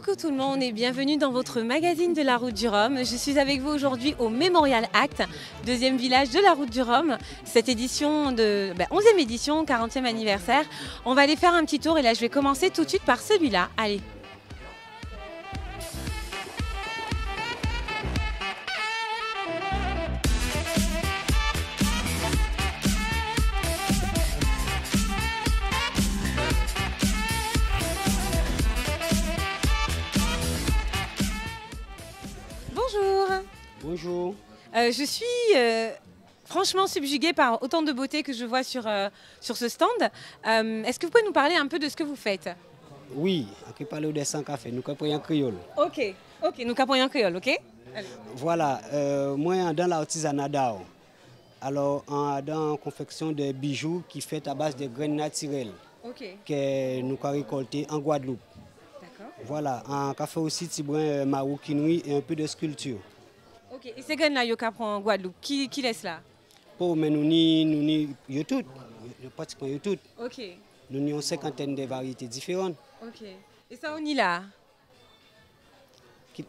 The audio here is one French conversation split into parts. Coucou tout le monde et bienvenue dans votre magazine de la Route du Rhum. Je suis avec vous aujourd'hui au Memorial Act, deuxième village de la Route du Rhum. Cette édition, 11e édition, 40e anniversaire. On va aller faire un petit tour et là je vais commencer tout de suite par celui-là. Allez. Bonjour. Je suis franchement subjuguée par autant de beauté que je vois sur ce stand. Est-ce que vous pouvez nous parler un peu de ce que vous faites? Oui, je parle de sans café, nous comprenons en créole. Ok, nous comprenons en créole, ok? Allez. Voilà, moi dans l'artisanat d'art, alors dans la confection de bijoux qui fait à base de graines naturelles que nous récoltons en Guadeloupe. Voilà, en café aussi, tu prends maroquinerie et un peu de sculpture. Ok, et ces graines-là, vous prenez en Guadeloupe, qui laisse là? Pour mais nous toutes, pratiquement toutes. Ok. Nous avons une cinquantaine de variétés différentes. Ok. Et ça, on y là? Qui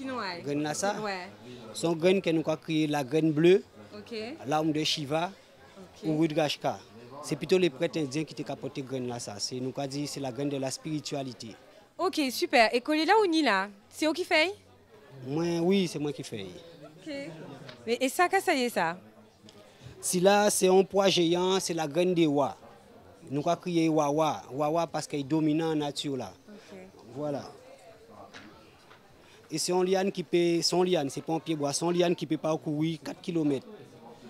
nous a? Graines là, ça? Ouais. Sont graines que nous avons créées, la graine bleue, l'arme de Shiva ou Rudrashka. C'est plutôt les prêtres indiens qui ont apporté graines là, ça. C'est nous dit, c'est la graine de la spiritualité. Ok, super. Et collez là ou ni là? C'est vous qui faites? Oui, c'est moi qui fais. Ok. Et ça, qu'est-ce que c'est ça? Si là, c'est un poids géant, c'est la graine des rois. Nous allons crier Wawa. Wawa parce qu'elle est dominante en nature là. Okay. Voilà. Et c'est un liane qui peut. Son liane, c'est pas un pied bois. Son liane qui peut parcourir 4 km.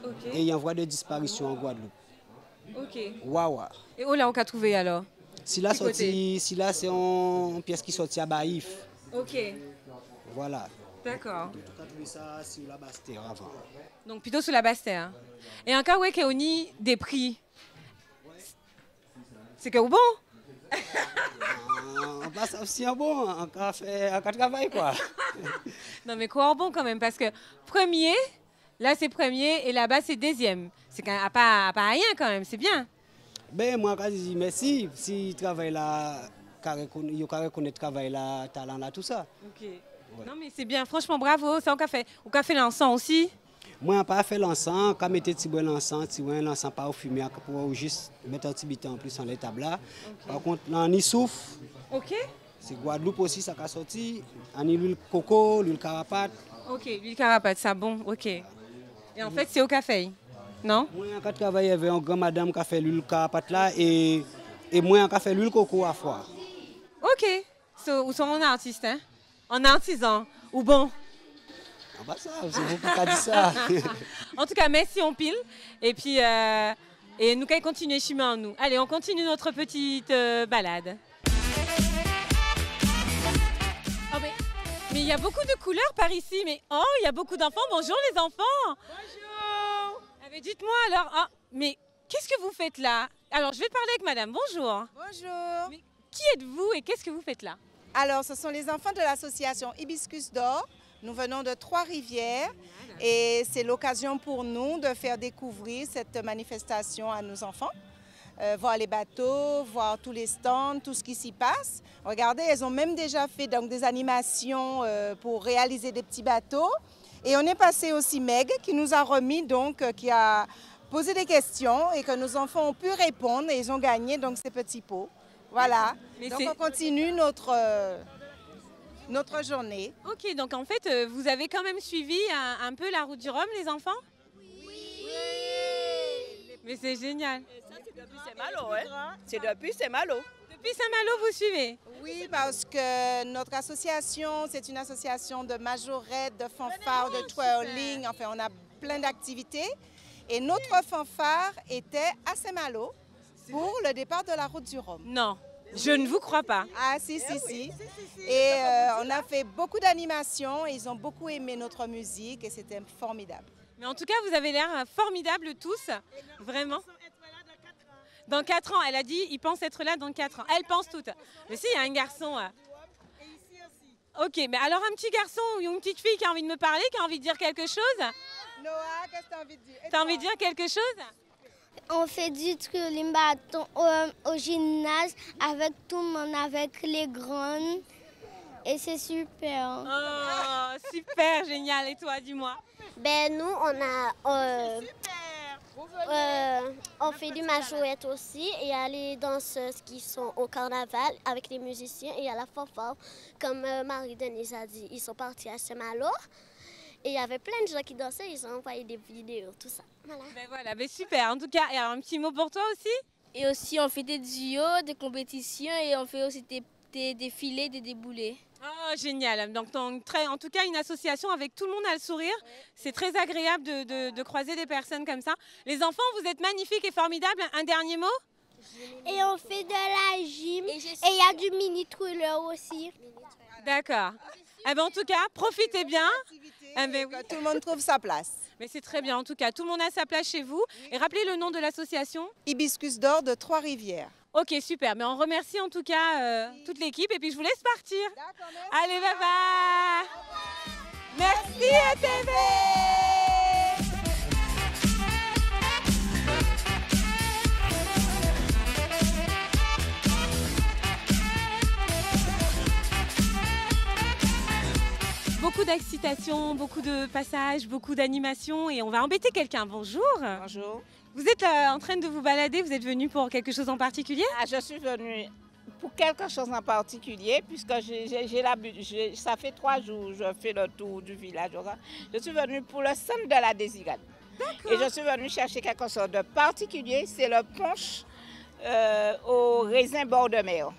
Okay. Et il y a une voie de disparition en Guadeloupe. Ok. Wawa. Et où là on a trouvé alors? Si là, c'est une pièce qui sortit à Baïf. Ok. Voilà. D'accord. On a trouvé ça sur la Basse-Terre avant. Donc plutôt sur la Basse-Terre. Et en cas où on a des prix, c'est que bon? On passe aussi en bon, en cas de travail quoi. Non mais quoi en bon quand même, parce que premier, là c'est premier et là-bas c'est deuxième. C'est quand même pas rien quand même, c'est bien. Ben moi quand je dis merci, si travail là, il reconnaît travail là, talent là, tout ça. Ok. Ouais. Non mais c'est bien, franchement bravo, c'est un café. Au café l'encens aussi. Moi on pas fait l'encens, quand mettre petit bon l'encens, tu vois l'encens pas au fumier pour juste mettre un petit bit en plus en les tables là. Okay. Par contre, on y souffle. OK. C'est Guadeloupe aussi ça a sorti, on y l'huile coco, l'huile carapate. OK, l'huile carapate ça bon, OK. Et en fait, c'est au café. Non? Moi, quand je travaille avec une grande madame qui a fait l'huile carapate là et moi, on a fait l'huile coco à foire. Ok. Ou sont un artiste, hein? En artisan. Ou bon? Ah bah ça, je vous pas dire ça. En tout cas, merci, on pile. Et puis, et nous allons continuer chemin en nous. Allez, on continue notre petite balade. Oh, mais il y a beaucoup de couleurs par ici. Mais oh, il y a beaucoup d'enfants. Bonjour les enfants. Bonjour. Mais dites-moi alors, ah, mais qu'est-ce que vous faites là? Alors je vais parler avec madame, bonjour. Bonjour. Mais qui êtes-vous et qu'est-ce que vous faites là? Alors ce sont les enfants de l'association Hibiscus d'or. Nous venons de Trois-Rivières et c'est l'occasion pour nous de faire découvrir cette manifestation à nos enfants. Voir les bateaux, voir tous les stands, tout ce qui s'y passe. Regardez, elles ont même déjà fait donc, des animations pour réaliser des petits bateaux. Et on est passé aussi Meg qui nous a remis donc, qui a posé des questions et que nos enfants ont pu répondre et ils ont gagné donc ces petits pots. Voilà, mais donc on continue notre journée. Ok, donc en fait vous avez quand même suivi un peu la Route du Rhum les enfants? Oui. Mais c'est génial. Et ça c'est depuis Saint-Malo, hein? C'est depuis Saint-Malo. Depuis Saint-Malo, vous suivez? Oui, parce que notre association, c'est une association de majorettes, de fanfares, de twirling. Enfin, on a plein d'activités. Et notre fanfare était à Saint-Malo pour le départ de la Route du Rhum. Non, je ne vous crois pas. Ah, si, si, si. Et on a fait beaucoup d'animations. Ils ont beaucoup aimé notre musique et c'était formidable. Mais en tout cas, vous avez l'air formidables tous, vraiment. Dans 4 ans, elle a dit, il pense être là dans 4 ans. Elle pense toute. Mais si, il y a un garçon. Et ici aussi. Ok, mais alors un petit garçon ou une petite fille qui a envie de me parler, qui a envie de dire quelque chose? Noah, qu'est-ce que tu as envie de dire? Tu as envie de dire quelque chose? On fait du twirling bâton au gymnase avec tout le monde, avec les grandes. Et c'est super. Oh, super, génial. Et toi, dis-moi? Ben, nous, on a... on fait du majouette aussi. Il y a les danseuses qui sont au carnaval avec les musiciens. Et il y a la fanfare, comme Marie-Denise a dit. Ils sont partis à Saint-Malo. Et il y avait plein de gens qui dansaient. Ils ont envoyé des vidéos, tout ça. Voilà. Ben voilà, ben super. En tout cas, et alors un petit mot pour toi aussi? Et aussi, on fait des duos, des compétitions et on fait aussi des défilés, des déboulés. Oh, génial. Donc, en tout cas, une association avec tout le monde a le sourire. C'est très agréable de croiser des personnes comme ça. Les enfants, vous êtes magnifiques et formidables. Un dernier mot? Et on fait de la gym. Et il y a du mini-trailer aussi. D'accord. Eh ben, en tout cas, profitez bien. Tout le monde trouve sa place. Mais c'est très bien, en tout cas. Tout le monde a sa place chez vous. Et rappelez le nom de l'association? Hibiscus d'or de Trois-Rivières. Ok, super. Mais on remercie en tout cas toute l'équipe. Et puis je vous laisse partir. Allez, bye bye. Merci ETV. Beaucoup d'excitation, beaucoup de passages, beaucoup d'animations. Et on va embêter quelqu'un. Bonjour. Bonjour. Vous êtes en train de vous balader, vous êtes venu pour quelque chose en particulier? Ah, je suis venue pour quelque chose en particulier, puisque ça fait 3 jours que je fais le tour du village. Je suis venue pour le centre de la Désirade. Et je suis venue chercher quelque chose de particulier, c'est le punch au raisin bord de mer.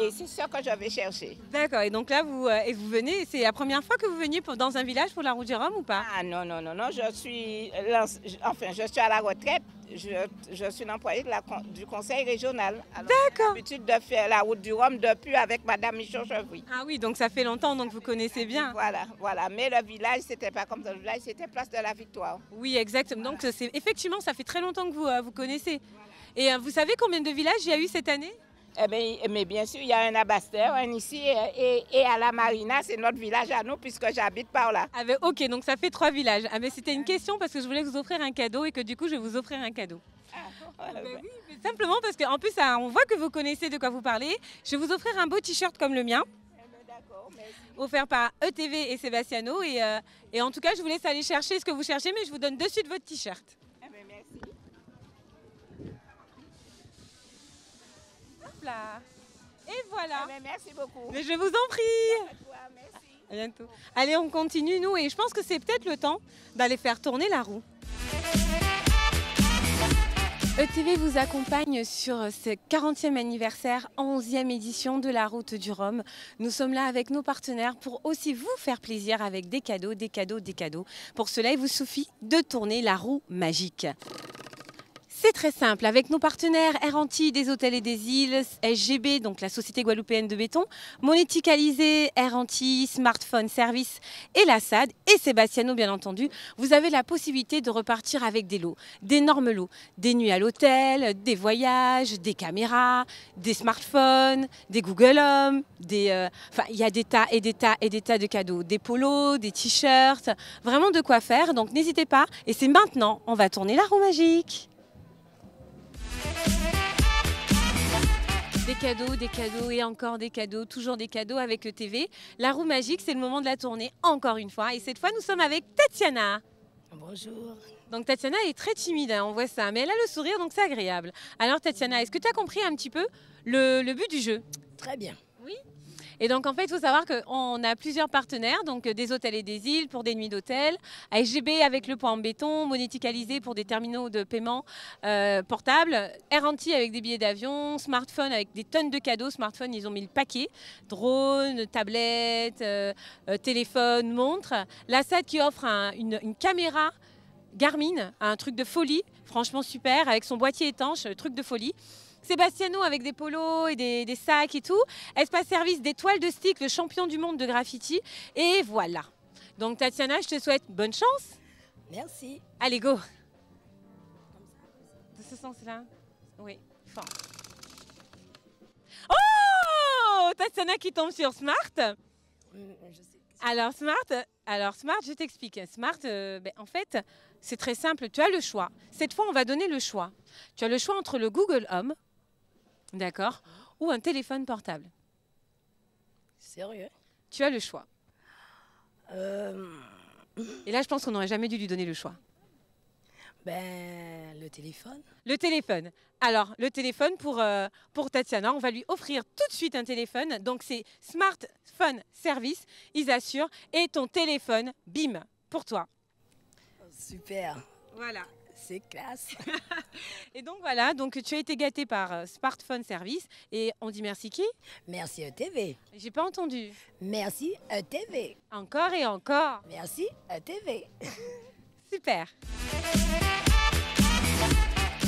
Et c'est ça que je vais chercher. D'accord, et donc là, vous venez, c'est la première fois que vous veniez dans un village pour la Route du Rhum ou pas? Ah non, non, non, non, je suis à la retraite, je suis l'employée du conseil régional. D'accord. J'ai l'habitude de faire la Route du Rhum depuis avec Madame Michaud-Chevry. Ah oui, donc ça fait longtemps, donc vous connaissez bien. Voilà, voilà, mais le village, c'était pas comme ça, le village, c'était Place de la Victoire. Oui, exactement, voilà. Donc effectivement, ça fait très longtemps que vous connaissez. Voilà. Et vous savez combien de villages il y a eu cette année? Eh bien, mais bien sûr, il y a un abaster, un ici, et à la Marina, c'est notre village à nous, puisque j'habite par là. Ah ben, ok, donc ça fait 3 villages. Ah ben, c'était une question parce que je voulais vous offrir un cadeau et que du coup, je vais vous offrir un cadeau. Ah, ben oui, mais simplement parce qu'en plus, on voit que vous connaissez de quoi vous parlez. Je vais vous offrir un beau t-shirt comme le mien. D'accord, merci. Offert par ETV et Sébastiano. Et en tout cas, je vous laisse aller chercher ce que vous cherchez, mais je vous donne de suite votre t-shirt. Ah ben, merci. Là. Et voilà. Merci beaucoup. Mais je vous en prie. Merci. À bientôt. Allez, on continue, nous. Et je pense que c'est peut-être le temps d'aller faire tourner la roue. ETV vous accompagne sur ce 40e anniversaire, 11e édition de la Route du Rhum. Nous sommes là avec nos partenaires pour aussi vous faire plaisir avec des cadeaux, des cadeaux, des cadeaux. Pour cela, il vous suffit de tourner la roue magique. C'est très simple, avec nos partenaires Air Antilles, des hôtels et des îles, SGB, donc la société guadeloupéenne de béton, Monétique Alizés, Air Antilles, Smartphone Service et la SAD et Sébastiano bien entendu, vous avez la possibilité de repartir avec des lots, d'énormes lots, des nuits à l'hôtel, des voyages, des caméras, des smartphones, des Google Home, enfin il y a des tas et des tas et des tas de cadeaux, des polos, des t-shirts, vraiment de quoi faire, donc n'hésitez pas et c'est maintenant, on va tourner la roue magique. Des cadeaux et encore des cadeaux, toujours des cadeaux avec ETV. La roue magique, c'est le moment de la tourner encore une fois. Et cette fois, nous sommes avec Tatiana. Bonjour. Donc Tatiana est très timide, on voit ça, mais elle a le sourire, donc c'est agréable. Alors Tatiana, est-ce que tu as compris un petit peu le but du jeu? Très bien. Oui. Et donc en fait, il faut savoir qu'on a plusieurs partenaires, donc des hôtels et des îles pour des nuits d'hôtel, SGB avec le point en béton, Monétique Alizés pour des terminaux de paiement portables, Air Antilles avec des billets d'avion, Smartphone avec des tonnes de cadeaux. Smartphone, ils ont mis le paquet, drones, tablettes, téléphones, montres. La SAD qui offre une caméra Garmin, un truc de folie, franchement super, avec son boîtier étanche, truc de folie. Sébastiano avec des polos et des sacs et tout. Espace Service, des toiles de stick, le champion du monde de graffiti. Et voilà. Donc Tatiana, je te souhaite bonne chance. Merci. Allez, go. De ce sens-là. Oui, fort. Oh, Tatiana qui tombe sur Smart. Je sais. Alors Smart, je t'explique. Smart, en fait, c'est très simple. Tu as le choix. Cette fois, on va donner le choix. Tu as le choix entre le Google Home, d'accord, ou un téléphone portable. Sérieux? Tu as le choix. Et là, je pense qu'on n'aurait jamais dû lui donner le choix. Ben, le téléphone. Le téléphone. Alors, le téléphone pour Tatiana. On va lui offrir tout de suite un téléphone. Donc, c'est Smartphone Service. Ils assurent. Et ton téléphone, bim, pour toi. Super. Voilà. C'est classe. Et donc, voilà. Donc, tu as été gâtée par Smartphone Service. Et on dit merci qui? Merci ETV. J'ai pas entendu. Merci ETV. Encore et encore. Merci ETV. Super.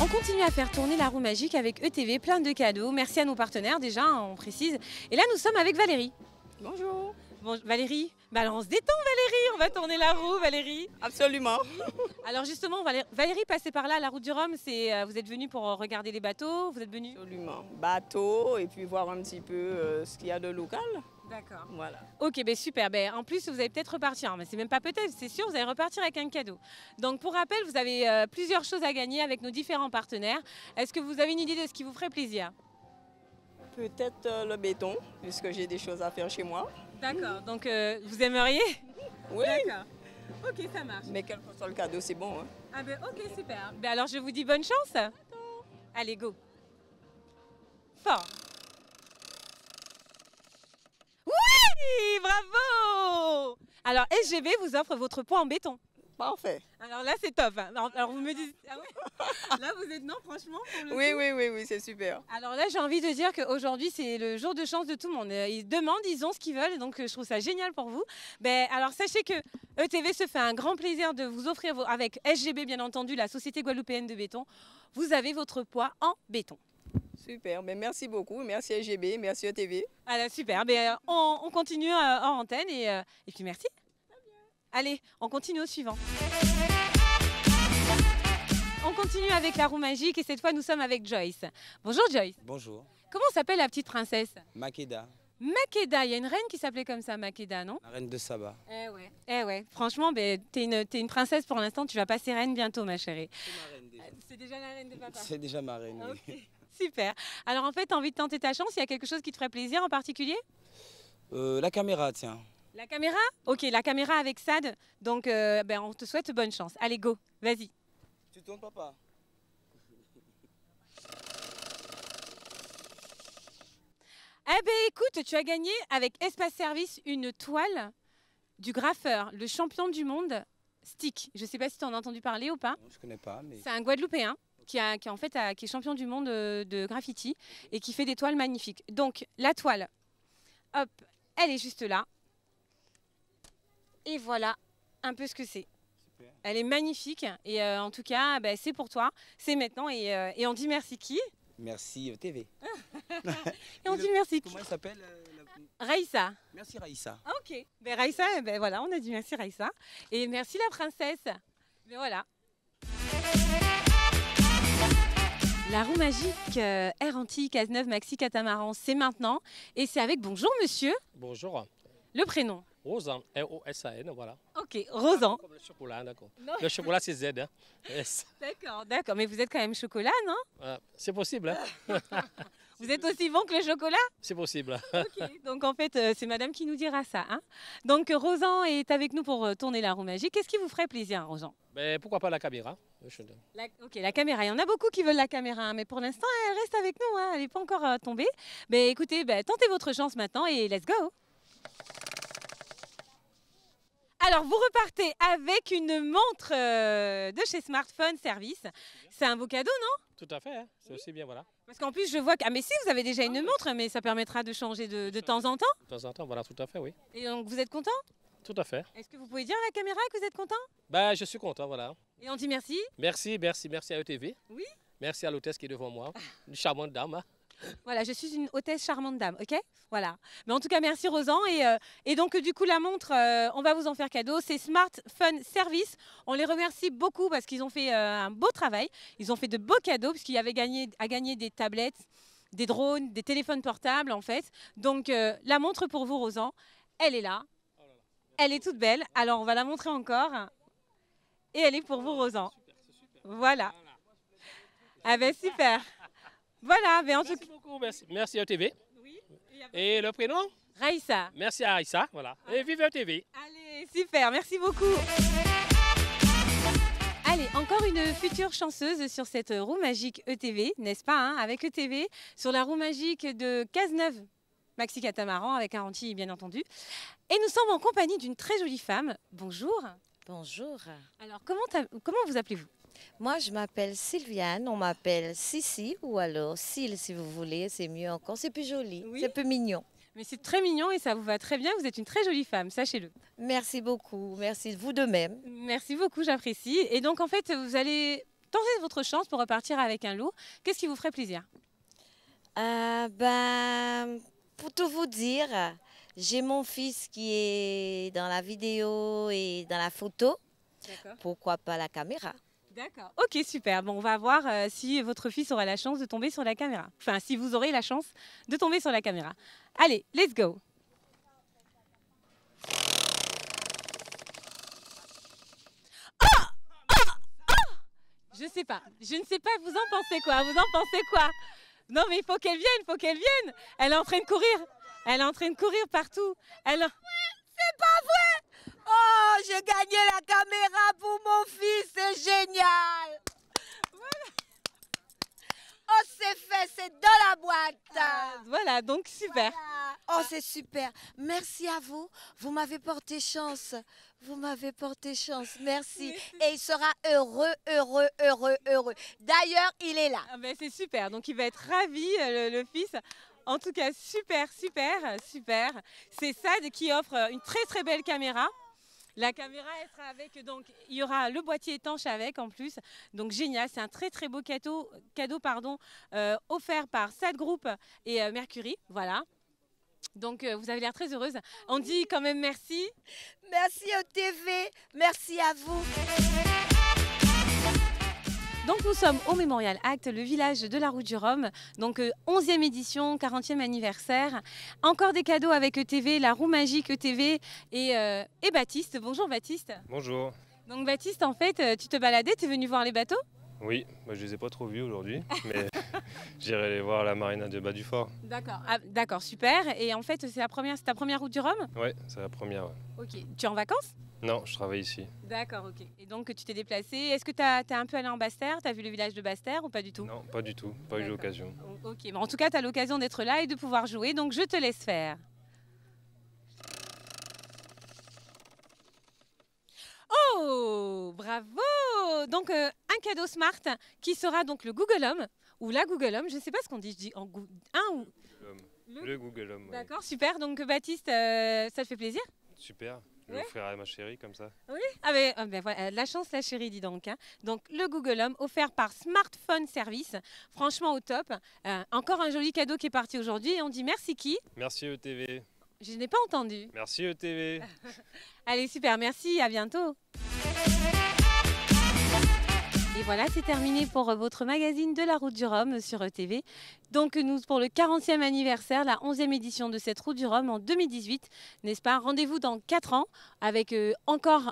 On continue à faire tourner la roue magique avec ETV, plein de cadeaux. Merci à nos partenaires déjà, on précise. Et là, nous sommes avec Valérie. Bonjour. Bon, Valérie, bah alors on se détend Valérie, on va tourner la roue Valérie. Absolument. Alors justement, Valérie passait par là, la route du Rhum, vous êtes venue pour regarder les bateaux, vous êtes venue? Absolument, bateaux et puis voir un petit peu ce qu'il y a de local. D'accord. Voilà. Ok, ben super. Ben, en plus, vous allez peut-être repartir. Mais c'est même pas peut-être, c'est sûr, vous allez repartir avec un cadeau. Donc, pour rappel, vous avez plusieurs choses à gagner avec nos différents partenaires. Est-ce que vous avez une idée de ce qui vous ferait plaisir? Peut-être le béton, puisque j'ai des choses à faire chez moi. D'accord. Donc, vous aimeriez? Oui. D'accord. Ok, ça marche. Mais quel que soit le cadeau, c'est bon. Hein. Ah ben, ok, super. Ben alors, je vous dis bonne chance. Attends. Allez, go. Fort. Bravo! Alors, SGB vous offre votre poids en béton. Parfait. Alors là, c'est top. Alors, vous me dites... Ah ouais. Là, vous êtes non, franchement pour le oui, oui, oui, oui, c'est super. Alors là, j'ai envie de dire qu'aujourd'hui, c'est le jour de chance de tout le monde. Ils demandent, ils ont ce qu'ils veulent. Donc, je trouve ça génial pour vous. Ben, alors, sachez que ETV se fait un grand plaisir de vous offrir, avec SGB, bien entendu, la Société Guadeloupéenne de Béton, vous avez votre poids en béton. Super, mais merci beaucoup, merci SGB, merci ETV. Alors super, mais on continue en antenne et puis merci. Allez, on continue au suivant. On continue avec la roue magique et cette fois nous sommes avec Joyce. Bonjour Joyce. Bonjour. Comment s'appelle la petite princesse? Makeda. Makeda, il y a une reine qui s'appelait comme ça, Makeda, non? La reine de Saba. Eh ouais. Eh ouais. Franchement, ben, t'es une princesse pour l'instant, tu vas passer reine bientôt ma chérie. C'est déjà la reine de papa. C'est déjà ma reine. Ah, okay. Super. Alors en fait, tu as envie de tenter ta chance, il y a quelque chose qui te ferait plaisir en particulier? La caméra, tiens. La caméra? Ok, la caméra avec SAD. Donc ben, on te souhaite bonne chance. Allez, go, vas-y. Tu tournes, papa. Eh ben écoute, tu as gagné avec Espace Service une toile du graffeur, le champion du monde, Stick. Je ne sais pas si tu en as entendu parler ou pas. Non, je ne connais pas. Mais... C'est un Guadeloupéen. Qui est champion du monde de graffiti et qui fait des toiles magnifiques. Donc, la toile, hop, elle est juste là. Et voilà un peu ce que c'est. Elle est magnifique. Et en tout cas, bah, c'est pour toi. C'est maintenant. Et on dit merci qui? Merci ETV. Et on dit merci qui? Comment elle s'appelle Raïssa. Merci Raïssa. Ah, ok. Ben, Raïssa, ben, voilà, on a dit merci Raïssa. Et merci la princesse. Ben, voilà. La roue magique Air Antilles, Cazeneuve Maxi Catamaran, c'est maintenant. Et c'est avec bonjour monsieur. Bonjour. Le prénom? Rosan, R-O-S-A-N, voilà. Ok, Rosan. Comme le chocolat, d'accord. Le chocolat, c'est Z. Hein. Yes. D'accord, d'accord. Mais vous êtes quand même chocolat, non? C'est possible. Hein. Vous êtes aussi bon que le chocolat? C'est possible. Ok, donc en fait, c'est madame qui nous dira ça. Hein. Donc Rosan est avec nous pour tourner la roue magique. Qu'est-ce qui vous ferait plaisir, Rosan? Ben, pourquoi pas la caméra? Ok, la caméra. Il y en a beaucoup qui veulent la caméra, hein, mais pour l'instant, elle reste avec nous. Hein, elle n'est pas encore tombée. Mais écoutez, ben, tentez votre chance maintenant et let's go. Alors, vous repartez avec une montre de chez Smartphone Service. C'est un beau cadeau, non? Tout à fait, hein. C'est oui. Aussi bien, voilà. Parce qu'en plus, je vois que... Ah, mais si, vous avez déjà une montre, mais ça permettra de changer de temps en temps? De temps en temps, voilà, tout à fait, oui. Et donc, vous êtes content? Tout à fait. Est-ce que vous pouvez dire à la caméra que vous êtes content? Ben, je suis content, voilà. Et on dit merci? Merci, merci, merci à ETV. Oui. Merci à l'hôtesse qui est devant moi, une charmante dame. Hein. Voilà, je suis une hôtesse charmante dame, ok? Voilà. Mais en tout cas, merci Rosan. Et donc, du coup, la montre, on va vous en faire cadeau. C'est Smartphone Service. On les remercie beaucoup parce qu'ils ont fait un beau travail. Ils ont fait de beaux cadeaux parce qu'il y avait à gagner des tablettes, des drones, des téléphones portables, en fait. Donc, la montre pour vous, Rosan, elle est là. Elle est toute belle. Alors, on va la montrer encore. Et elle est pour vous, Rosan. Voilà. Ah ben, super. Voilà, mais en tout cas... Merci beaucoup, merci ETV. Oui, et le prénom? Raïssa. Merci à Raïssa, voilà. Ah. Et vive ETV. Allez, super, merci beaucoup. Allez, encore une future chanceuse sur cette roue magique ETV, n'est-ce pas, hein, avec ETV, sur la roue magique de Cazeneuve Maxi Catamaran, avec Air Antilles, bien entendu. Et nous sommes en compagnie d'une très jolie femme. Bonjour. Bonjour. Alors, comment vous appelez-vous? Moi, je m'appelle Sylviane, on m'appelle Sissi, ou alors Syl, si vous voulez, c'est mieux encore. C'est plus joli, oui. C'est un peu mignon. Mais c'est très mignon et ça vous va très bien, vous êtes une très jolie femme, sachez-le. Merci beaucoup, merci vous de même. Merci beaucoup, j'apprécie. Et donc, en fait, vous allez tenter votre chance pour repartir avec un lot. Qu'est-ce qui vous ferait plaisir? Pour tout vous dire, j'ai mon fils qui est dans la vidéo et dans la photo. Pourquoi pas la caméra? D'accord. Ok, super. Bon, on va voir si votre fils aura la chance de tomber sur la caméra. Enfin, si vous aurez la chance de tomber sur la caméra. Allez, let's go. Je sais pas. Je ne sais pas. Vous en pensez quoi? Vous en pensez quoi? Non, mais il faut qu'elle vienne. Il faut qu'elle vienne. Elle est en train de courir. Elle est en train de courir partout. Elle... C'est pas vrai! Oh, j'ai gagné la caméra pour mon fils, c'est génial! Voilà. Oh, c'est fait, c'est dans la boîte! Voilà, donc super! Voilà. Oh, c'est super! Merci à vous, vous m'avez porté chance, vous m'avez porté chance, merci! Et il sera heureux, heureux, heureux, heureux! D'ailleurs, il est là! Ah ben, c'est super, donc il va être ravi, le fils! En tout cas, super, super, super. C'est SAD qui offre une très, très belle caméra. La caméra, elle sera avec, donc il y aura le boîtier étanche avec en plus. Donc génial, c'est un très, très beau cadeau offert par SAD Group et Mercury. Voilà. Donc, vous avez l'air très heureuse. On dit quand même merci. Merci au TV, merci à vous. Donc nous sommes au Memorial Act, le village de la Route du Rhum, donc 11e édition, 40e anniversaire. Encore des cadeaux avec ETV, la roue magique ETV et Baptiste. Bonjour Baptiste. Bonjour. Donc Baptiste, en fait, tu te baladais, tu es venu voir les bateaux? Oui, bah, je ne les ai pas trop vus aujourd'hui, mais j'irai les voir à la marina de Bas-du-Fort. D'accord, ah, d'accord, super. Et en fait, c'est ta première Route du Rhum? Oui, c'est la première. Ouais. Ok, tu es en vacances? Non, je travaille ici. D'accord, ok. Et donc, tu t'es déplacé. Est-ce que tu es un peu allé en Basse-Terre? Tu as vu le village de Basse-Terre ou pas du tout? Non, pas du tout. Pas eu l'occasion. Ok, mais en tout cas, tu as l'occasion d'être là et de pouvoir jouer. Donc, je te laisse faire. Oh, bravo! Donc, un cadeau smart qui sera donc le Google Home ou la Google Home. Je ne sais pas ce qu'on dit. Je dis en le Google Home. D'accord, oui. Super. Donc, Baptiste, ça te fait plaisir? Super. Je vais l'offrir à ma chérie comme ça. Oui, ah ben voilà, la chance la chérie dis donc. Hein. Donc le Google Home offert par Smartphone Service, franchement au top. Encore un joli cadeau qui est parti aujourd'hui et on dit merci qui? Merci ETV. Je n'ai pas entendu. Merci ETV. Allez super, merci, à bientôt. Et voilà, c'est terminé pour votre magazine de la Route du Rhum sur ETV. Donc nous, pour le 40e anniversaire, la 11e édition de cette Route du Rhum en 2018, n'est-ce pas? Rendez-vous dans 4 ans avec encore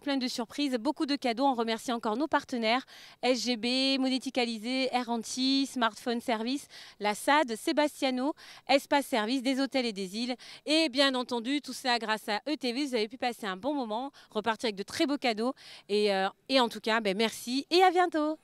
plein de surprises, beaucoup de cadeaux. On remercie encore nos partenaires, SGB, Monétique Alizés, Air Antilles, Smartphone Service, la SAD, Sébastiano, Espace Service, des hôtels et des îles. Et bien entendu, tout ça grâce à ETV. Vous avez pu passer un bon moment, repartir avec de très beaux cadeaux. Et en tout cas, ben, merci et à bientôt.